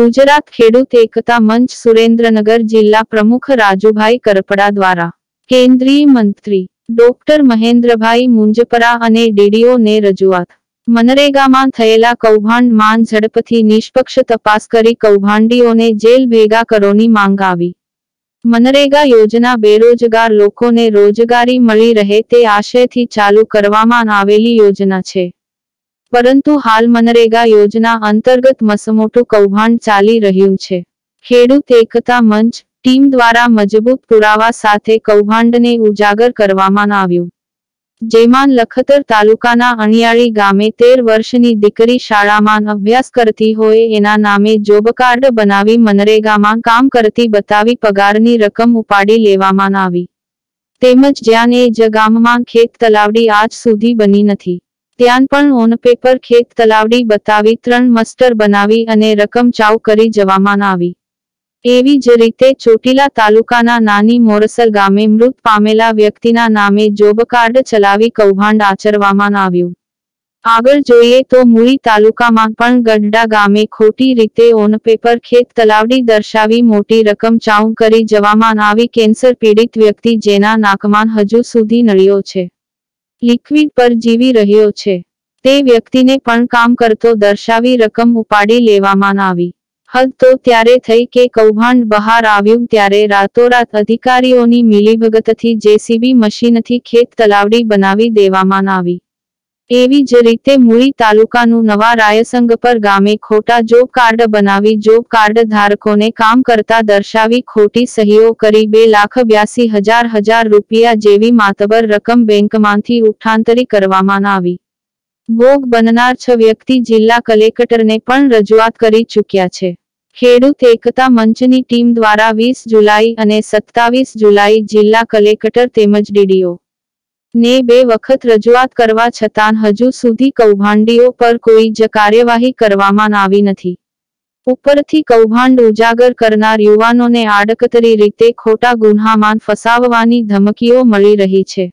गुजरात खेडू तेकता मंच सुरेंद्रनगर जिला प्रमुख राजूभाई करपडा द्वारा केंद्रीय मंत्री डॉ महेंद्रभाई मुंजपरा अने डीडीओ ने रजूआत। मनरेगा में थयेला कौभांड मान झड़पथी निष्पक्ष तपास करी कौभांडीओ ने जेल भेगा करोनी मांग आई। मनरेगा योजना बेरोजगार लोगों ने रोजगारी मिली रहे ते आशय थी चालू करवामां आवेली योजना छे, परंतु हाल मनरेगा योजना अंतर्गत मसमोटू कौभांड चाली रह्युं छे। खेडू तेकता मंच टीम द्वारा मजबूत पुरावा साथे कौभांडने उजागर करवामां आव्युं, जेमां लखतर तालुकाना अणियाळी गामे 13 वर्षनी दीकरी शाळामां अभ्यास करती होय एना नामे जॉब कार्ड बनावी मनरेगामां काम करती बतावी पगारनी रकम उपाड़ी लेवामां आवी। तेमज ज्यां ए ज गाममां खेत तलावडी आज सुधी बनी नथी त्यान पण ऑन पेपर खेत तलावडी बतावी 3 मस्टर बनावी अने रकम चाव करी जवामां आवी। एवी ज रीते चोटीला तालुकाना नानी मोरसल गामे मृत पामेला व्यक्तिना नामे जॉब कार्ड चलावी कौभांड आचरवामां आव्युं। आगळ जोईए तो मोळी तालुकामां पण गड्डा गामे खोटी रीते ऑन पेपर खेत तलावडी दर्शावी मोटी रकम चाव करी जवामां आवी। केन्सर पीड़ित व्यक्ति जेना नाकमां हजू सुधी नळीओ छे, लिक्विड पर जीवी रह्यो छे, ते व्यक्तिने पण काम करतो दर्शावी रकम उपाड़ी लेवामां आवी। हद तो त्यारे थई के कौभांड बहार आव्युं त्यारे रातोरात अधिकारीओनी मिलीभगतथी जेसीबी मशीनथी खेत तलावडी बनावी देवामां आवी। एवी ज रीते मोळी तालुकानुं नवा रायसंगपर गामे खोटा जॉब कार्ड बनावी जॉब कार्ड धारकोने काम करता दर्शावी खोटी सहीओ करी 2,82,000 रूपिया जेवी मातबर रकम बेंकमांथी उठांतरी करवामां आवी। भोग बननार 6 व्यक्ति जिला कलेक्टर ने पण रजूआत करी चूक्या छे। खेडू तेकता मंचनी टीम द्वारा 20 जुलाई अने 27 जुलाई जिला कलेक्टर तेमज डीडीओ ने 2 वखत रजूआत करवा छतां हजू सुधी कौभांडीओ पर कोई ज कार्यवाही करवामां आवी नथी। उपरथी कौभांड उजागर करनार युवानोने आडकतरी रीते खोटा गुन्हामां फसाववानी धमकीओ मळी रही छे।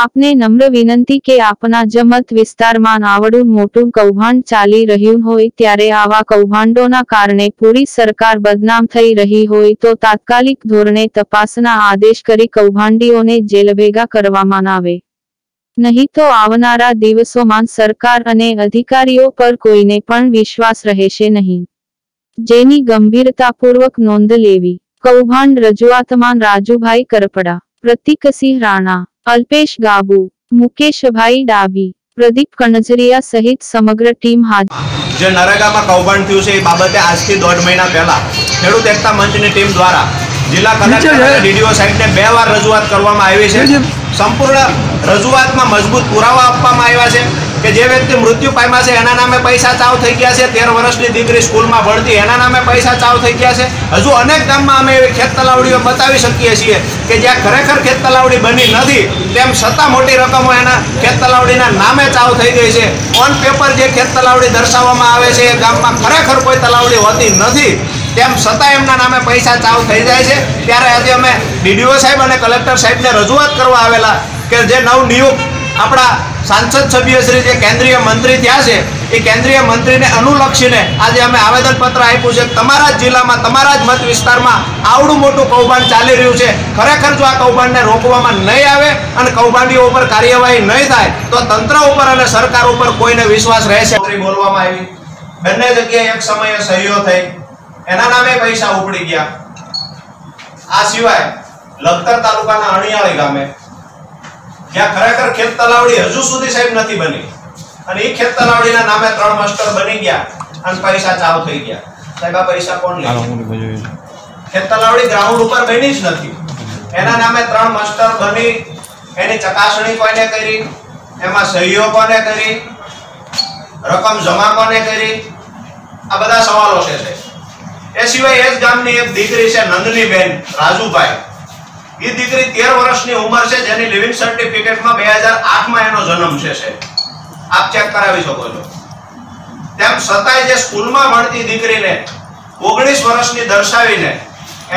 आपने नम्र विनंती के आपना जमत विस्तार में आवड़ू मोटू कौभांड चाली रह्यू होय त्यारे आवा कौभांडोना कारणे पूरी सरकार बदनाम थई रही होय तो तात्कालिक धोरणे तपासना आदेश करी कौभांडीओने जेल भेगा करवामां आवे, नहीं तो आवनारा दिवसों में सरकार अने अधिकारीओ पर कोईने पण विश्वास रहेशे नहीं, जेनी गंभीरतापूर्वक नोंध लेवी। कौभांड रजूआतमां राजूभाई करपडा, प्रतीक सिंह राणा, अलपेश गाबू, मुकेशभाई डाबी, प्रदीप कणजरीया सहित समग्र टीम हाजर। जो नरेगा में कौभांड थयुं छे बाबते आज थी 1.5 महीना पहला खेडू तेकता मंच की टीम द्वारा जिला कलेक्टर डीडीओ साहेब ने 2 वार रजूआत करवामां आवी छे। संपूर्ण रजूआत में मजबूत पुरावा आपवामां आव्या छे के जे व्यक्ति मृत्यु पाम्या छे एना नामे पैसा चाव थई गया छे, 13 वर्षनी दीकरी स्कूल में भणती एना नामे पैसा चाव थई गया छे। हजू अनेक गाम में अमे खेत तलावडीओ बतावी सकीए छीए के ज्यां खरेखर खेत तलावडी बनी नहीं तेम छतां मोटी रकमों एना खेत तलावडीना नामे चाव थई गई है। ऑन पेपर जे खेत तलावडी दर्शाववामां आवे छे गाम में खरेखर कोई तलावडी होती नहीं तेम छतां एमना नामे पैसा चाव थई जाय छे। त्यारे आज अमे डीडीओ साहेब अने कलेक्टर साहेब ने रजूआत करवा आवेला के जे नवनियुक्त आपणा सांसद सभ्य श्री जे केंद्रीय मंत्री थया छे ए केंद्रीय मंत्री ने अनुलक्षी ने आज अमे आवेदन पत्र आप्युं छे। तमारा ज जिल्लामां तमारा ज मत विस्तारमां आवडुं मोटुं कौभांड चाली रह्युं छे। खरेखर जो आ कौभांडने रोकवामां नहीं आवे अने कौभांडीओ उपर कार्यवाही नहीं थाय तो तंत्र उपर अने सरकार उपर कोईने विश्वास रहेशे। बोलवामां आवी बन्ने जग्याए एक समये सहीओ थई एना नामे पैसा उपड़ी गया। आ सिवाय लखतर तालुकाना अणियाळी गामे ज्यां खरेखर खेत तलावडी हजू सुधी साहेब नथी बनी અને એ ખેત તલાવડીના નામે 3 માસ્ટર બની ગયા અને પૈસા ચાવ થઈ ગયા। સાહેબ આ પૈસા કોણ લે? ખેત તલાવડી ગ્રાઉન્ડ ઉપર બની જ નથી એના નામે 3 માસ્ટર બની એની ચકાસણી કોને કરી, એમાં સહીઓ કોને કરી, રકમ જમા કોને કરી, આ બધા સવાલો છે સાહેબ। એ સિવાય એ જ ગામની એક દીકરી છે નંદની બેન રાજુભાઈ, એ દીકરી 13 વર્ષની ઉંમર છે જેની લિવિંગ સર્ટિફિકેટમાં 2008 માં એનો જન્મ છે સાહેબ। आप चेक करावी शको छो। तेम छतांय जे स्कूलमां भणती दीकरीने 19 वर्षनी दर्शावीने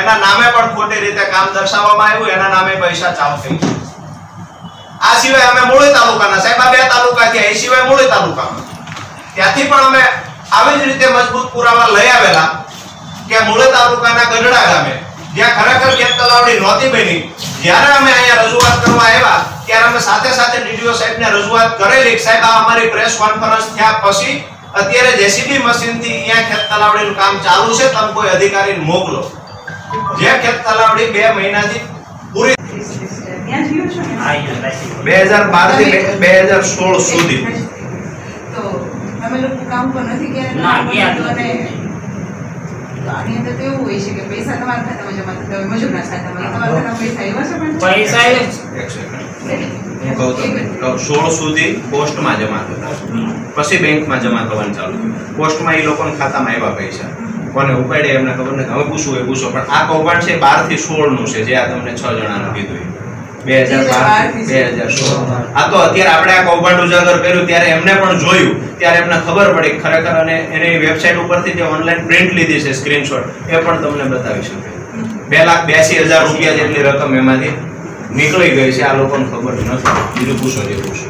एना नामे पण खोटी रीते काम दर्शाववामां आव्युं एना नामे पैसा चाव थई। आ सिवाय अमे मोळी तालुकाना साहेब आ 2 तालुका छे, ए सिवाय मोळी तालुकामां त्यांथी पण अमे આવી જ રીતે મજબૂત પુરાવા લઈ આવેલા કે મોળે તાલુકાના ગઢડા ગામે જ્યાં ખરેખર ખેત તલાવડી નહોતી બની, જ્યારે અમે અહીંયા રજૂઆત કરવા આવ્યા ત્યારે અમે સાથે સાથે ડીડીઓ સાહેબને રજૂઆત કરેલી, સાહેબ આ અમારી પ્રેસ કોન્ફરન્સ થયા પછી અત્યારે જેસીબી મશીનથી અહીંયા ખેત તલાવડીનું કામ ચાલુ છે, તમે કોઈ અધિકારીને મોકલો. જે ખેત તલાવડી 2 મહિનાથી પૂરી 2012 થી 2016 સુધી તો અમે લોકો કામ પર નથી ગયા. ખબર પડી ખરેખર, અને એની વેબસાઈટ ઉપરથી જે ઓનલાઈન પ્રિન્ટ લીધી છે સ્ક્રીનશોટ એ પણ તમને બતાવી શકું. 2,82,000 રૂપિયા જેટલી રકમ એમાંથી નીકળી ગઈ છે. આ લોકોને ખબર નથી. બીજું પૂછો જે પૂછો.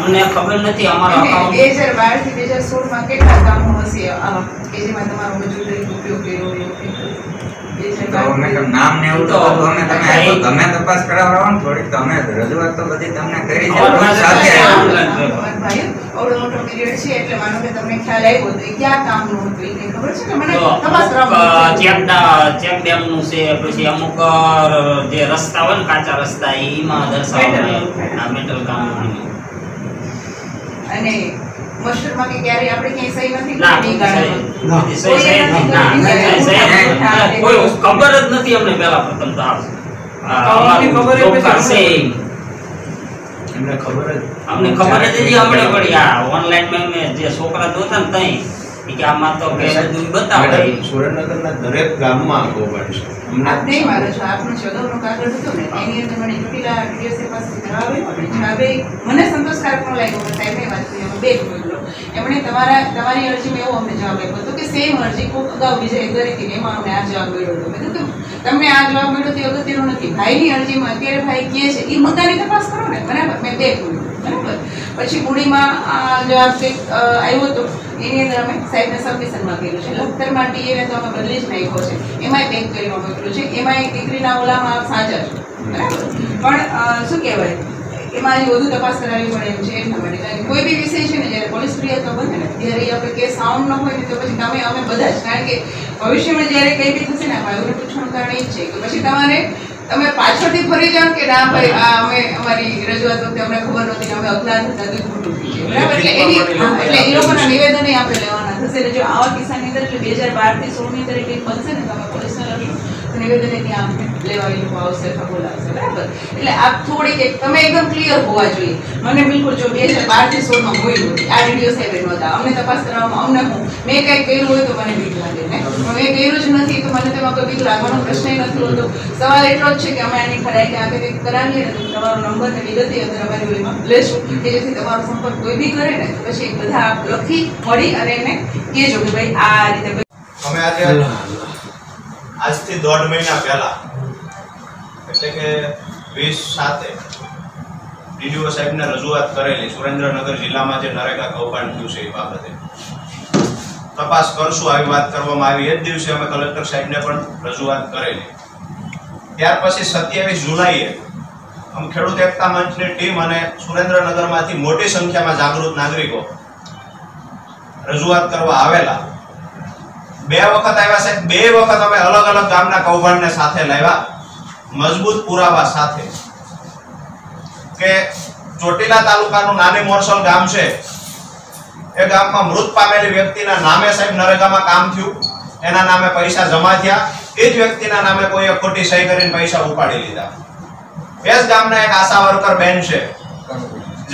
અમને ખબર નથી અમારા અકાઉન્ટ 2012 થી 2016 માં કેટલા કામો હશે આ કે જેમાં તમારો મજૂરી ઉપયોગ કર્યો છે. તમે કમ નામ ને એવું તો અમે તમે તપાસ કરાવરાવો ને થોડી. તમે રજૂઆત તો બધી તમને કરી છે સાથે ભાઈ ઓલો મોટો પીરિયડ છે એટલે માનો કે તમને ખ્યાલ આવ્યો તો ક્યાં કામ નું હતું એ ખબર છે કે મને તપાસ કરાવવા ચેક ડેમ નું છે, પછી અમુક જે રસ્તા હોય કાચા રસ્તા એમાં દર્શાવવાનું આ મેટલ કામ નું અને મશરૂમમાં કે ક્યારે આપણે ક્યાંય સહી નથી કરી ગાડી સહી કોઈ ખબર જ નથી અમને. પહેલા પ્રથમ તો આવવાની ખબર એ છે અમને ખબર જ નથી. આપણે પડી આ ઓનલાઈન માં મે જે છોકરા જોતા ને તઈ કે આમાં તો બે બધું બતાવે. સુરેન્દ્રનગરના દરેક ગામમાં ગોબડ છે. અમને નહીં માનો છો આપણો જગવનો કાગળ હતો ને એની અંદર મને ટુટીલા ડીએસએ પાસે કરાવે અને મને સંતોષકારક પણ લાગ્યો. સાહેબ એ વાત બેઠો એમણે તમારી અરજીમાં એવો અમને જવાબ આપ્યો હતો કે સેમ અરજી કોઈ અગાઉ વિજય કરી હતી એમાં અમને આ જવાબ મળ્યો હતો. મેં કીધું તમને આ જવાબ મળ્યો તે અગત્યનો નથી. ભાઈની અરજીમાં અત્યારે ભાઈ કહે છે એ મુદ્દાની તપાસ કરો ને. બરાબર મેં બે ખોલ્યું. બરાબર પછી પૂરીમાં આ જવાબ કંઈક આવ્યો હતો એની અંદર અમે સાહેબને સબમિશનમાં કર્યું છે. લખતરમાં ટીએને તો અમે બદલી જ નાખ્યો છે. એમાંય કંઈક કર્યું મોકલ્યું છે. એમાં એક દીકરીના ઓલામાં સાજા છે. બરાબર પણ શું કહેવાય એમાં વધુ તપાસ કરાવવી પડે એમ છે એટલા માટે. કોઈ બી વિષય છે ને જ્યારે પોલીસ ફરિયાદ તો બને ને ત્યારે આપણે કેસ સાઉન્ડ ન હોય તો પછી તમે અમે બધા જ, કારણ કે ભવિષ્યમાં જ્યારે કંઈ બી થશે ને ભાઈ પૂછવાનું કારણ એ જ છે કે પછી તમારે તમે પાછળથી ફરી જાઓ કે ના ભાઈ આ અમે અમારી રજૂઆત વખતે અમને ખબર નથી અમે અજ્ઞાન હતા તો ખોટું થઈ ગયું. બરાબર એટલે એ લોકોના નિવેદન આપણે લેવાના થશે. એટલે જો આવા કિસ્સાની અંદર એટલે 2012 થી 2016 તરીકે બનશે ને તમે પોલીસને લખ્યું નિવેદનની આમ લેવાઈ લોકો આવશે ખબોલાવશે. બરાબર એટલે આપ થોડીક તમે એકદમ ક્લિયર હોવા જોઈએ. મને બિલકુલ જો 2012 થી 2016 માં હોય આ વિડીયો સાહેબે નહોતા અમને તપાસ કરવામાં. અમને હું મેં કંઈ કર્યું હોય તો મને બીક લાગે ને મેં કર્યું જ નથી તો મને તેમાં કોઈ બીક લાગવાનો પ્રશ્ન નથી હોતો. સવાલ એટલો જ છે કે અમે આની ખરાઈ કે આગળ કંઈક કરાવીએ ને તમારો નંબર ને વિગતે અંદર અમારી ઓઈમાં લેશું કે જેથી તમારો સંપર્ક કોઈ બી કરે ને તો પછી બધા આપ લખી મળી અને એને કહેજો કે ભાઈ આ રીતે અમે આજે આજથી 1.5 મહિના પહેલા એટલે કે 20/7 ડીડીઓ સાહેબને રજૂઆત કરેલી સુરેન્દ્રનગર જિલ્લામાં જે નરેગા કૌભાંડ થયું છે એ બાબતે તપાસ કરશું આવી વાત કરવામાં આવી. એ જ દિવસે અમે કલેક્ટર સાહેબને પણ રજૂઆત કરેલી. ત્યાર પછી 27 જુલાઈએ અમે ખેડૂ તેકતા મંચની ટીમ અને સુરેન્દ્રનગરમાંથી મોટી સંખ્યામાં જાગૃત નાગરિકો રજૂઆત કરવા આવેલા. 2 વખત આવ્યા સાહેબ. 2 વખત અમે અલગ અલગ ગામના કૌભાંડને સાથે લાવ્યા મજબૂત પુરાવા સાથે કે ચોટીલા તાલુકાનું નાની મોરસલ ગામ છે એ ગામમાં મૃત પામેલી વ્યક્તિના નામે સાહેબ નરેગામાં કામ થયું એના નામે પૈસા જમા થયા. એ જ વ્યક્તિના નામે કોઈએ ખોટી સહી કરીને પૈસા ઉપાડી લીધા. એ જ ગામના એક આશા વર્કર બેન છે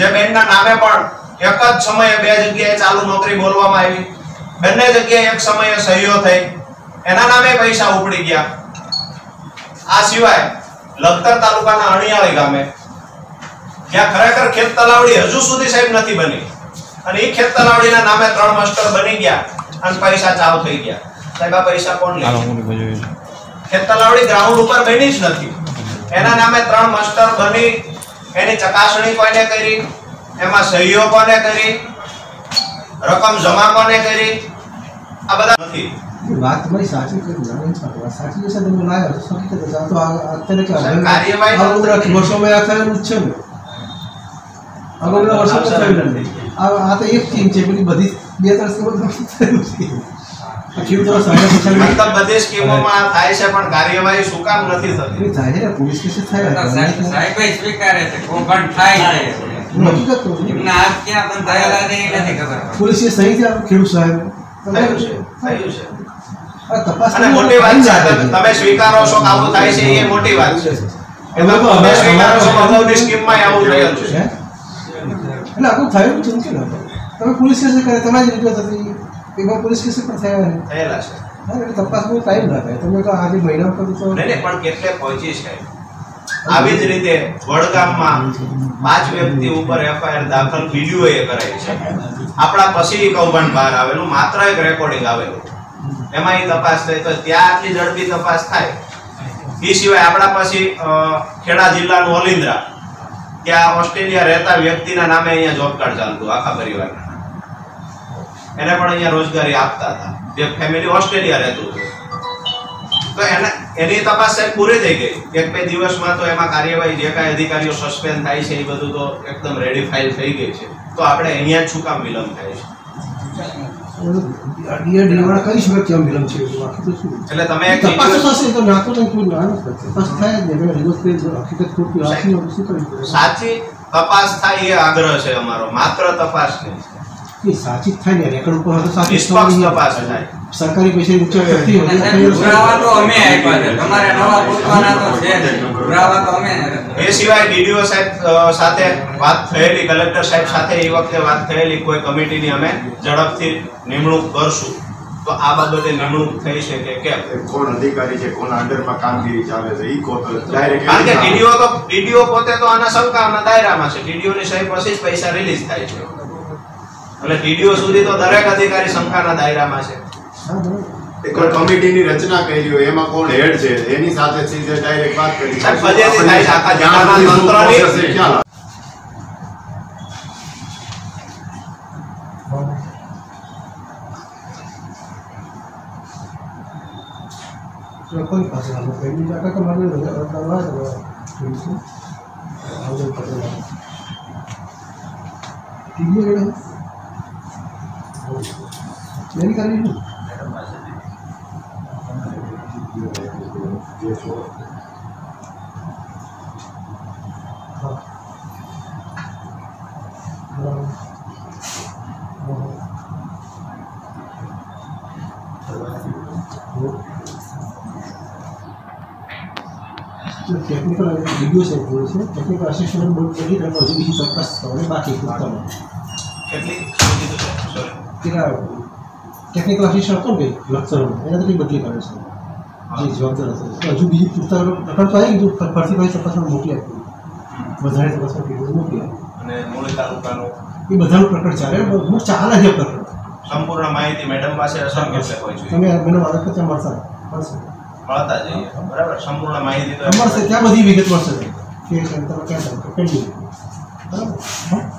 જે બેનના નામે પણ એક જ સમયે 2 જગ્યાએ ચાલુ નોકરી બોલવામાં આવી. બંને જગ્યાએ એક સમયે સહીઓ થઈ એના નામે પૈસા ઉપડી ગયા. આ સિવાય લખતર તાલુકાના અણિયાળી ગામે જ્યાં ખરેખર ખેત તલાવડી હજુ સુધી સાહેબ નથી બની અને એ ખેત તલાવડીના નામે 3 માસ્ટર બની ગયા અને પૈસા ચાવ થઈ ગયા. સાહેબ આ પૈસા કોણ લે? ખેત તલાવડી ગ્રાઉન્ડ ઉપર બની જ નથી. એના નામે 3 માસ્ટર બની એની ચકાસણી કોને કરી, એમાં સહીઓ કોને કરી, રકમ જમા કોને કરી, આ બધા નથી. बात तुम्हारी साची साची जैसा दिन बुलाया तो अत्यधिक वर्षों में आता है उच्च में अगर वर्षों में अब आता एक टीम चेपली बधी बेहतर से क्यों तो समय सोशल मीडिया बधे स्कीमों में થાય છે પણ કાર્યવાહી શું કામ નથી થતી થાય છે પોલીસ કેસ થાય સાહેબ સ્વીકારે છે કોણ થાય છે હકીકત તો ના આ ક્યાં પણ થયેલા ને એ નથી ખબર પોલીસે સહી થી ખેડૂત સાહેબ થયું છે આ તપાસ અને મોટી વાત છે તમે સ્વીકારો છો કે આવું થાય છે એ મોટી વાત છે એટલે તો અમે સ્વીકારો છો અગાઉની સ્કીમમાં આવું થયેલું છે એટલે આવું થયું છે કે ના તમે પોલીસ કેસ કરે તમારી રીતે થતી એમાં પોલીસ કેસ પણ થયેલા છે એટલે તપાસ બહુ ટાઈમ લાગે તમે તો આધી મહિના પર તો નહીં પણ કેટલે પહોંચી છે આવી જ રીતે વડગામમાં 5 વ્યક્તિ ઉપર એફઆઈઆર દાખલ બીડીઓ એ કરાઈ છે આપડા પછી કૌભાંડ બહાર આવેલું માત્ર એક રેકોર્ડિંગ આવેલું એમાં એ તપાસ થઈ તો ત્યાં આટલી ઝડપી તપાસ થાય એ સિવાય આપડા પછી ખેડા જિલ્લાનું ઓલિન્દ્રા ત્યાં ઓસ્ટ્રેલિયા રહેતા વ્યક્તિના નામે અહીંયા જોબ કાર્ડ ચાલતું આખા પરિવારના એને પણ અહીંયા રોજગારી આપતા હતા જે ફેમિલી ઓસ્ટ્રેલિયા રહેતું તો એની તપાસ સાહેબ પૂરી થઈ ગઈ એક બે દિવસમાં તો એમાં કાર્યવાહી જે કાંઈ અધિકારીઓ સસ્પેન્ડ થાય છે એ બધું તો એકદમ રેડી ફાઇલ થઈ ગઈ છે તો આપણે અહીંયા શું કામ વિલંબ થાય છે સાચી તપાસ થાય એ આગ્રહ છે અમારો માત્ર તપાસ નહીં સાચી થાય ને રેકર્ડ ઉપર હતો સાચી સ્ટોરી તપાસ થાય સરકારી પૈસા ઉચ્ચ વ્યક્તિ હોય પુરાવા તો અમે આપ્યા છે તમારે નવા પુરાવા તો છે પુરાવા તો અમે એ સિવાય ડીડીઓ સાહેબ સાથે વાત થયેલી કલેક્ટર સાહેબ સાથે એ વખતે વાત થયેલી કોઈ કમિટીની અમે ઝડપથી નિમણૂક કરશું તો આ બાબતે નિમણૂક થઈ શકે કે કોણ અધિકારી છે કોના અંડરમાં કામગીરી ચાલે છે ઈ કોતો ડાયરેક્ટ કારણ કે ડીડીઓ પોતે તો આના સંકાના દાયરામાં છે ડીડીઓ ની સહી પછી જ પૈસા રિલીઝ થાય છે એટલે ડીડીઓ સુધી તો દરેક અધિકારી સંસ્થાના દાયરામાં છે એક કમિટીની રચના કરી હોય એમાં કોણ હેડ છે એની સાથે સીધે ડાયરેક્ટ વાત કરી સાહેબ બજેટની થાય આખા જાણના તંત્રની ખ્યાલ જો કોઈ પાસે આનો પેમેન્ટ કાકા કે મારે કરવા દો આવો પટેલ ટીવી રેડ मेरी कर लीजिए टेक्निकल वीडियो से बोल से टेक्निकल असिस्टेंट बोल के ही रखो जो भी सब पास करने बाकी करता हूं सॉरी ટેકનિકલ અસિસ્ટન્ટ કોણ કે લક્ષણ એના તો કંઈ બદલી કરે છે જે જવાબદાર હશે હજુ બીજી પૂરતા પ્રકાર તો આવી ગયું ફરતી ભાઈ તપાસમાં મોકલી આપી વધારે તપાસમાં કીધું મોકલી અને મોળે તાલુકાનો એ બધાનો પ્રકાર ચાલે બહુ ચાલે છે પ્રકાર સંપૂર્ણ માહિતી મેડમ પાસે અસંખ્ય છે કોઈ છે તમે મને વાત કરતા મળતા જઈએ બરાબર સંપૂર્ણ માહિતી તો મળશે ત્યાં બધી વિગત મળશે કે તમે ક્યાં પેન્ડિંગ બરાબર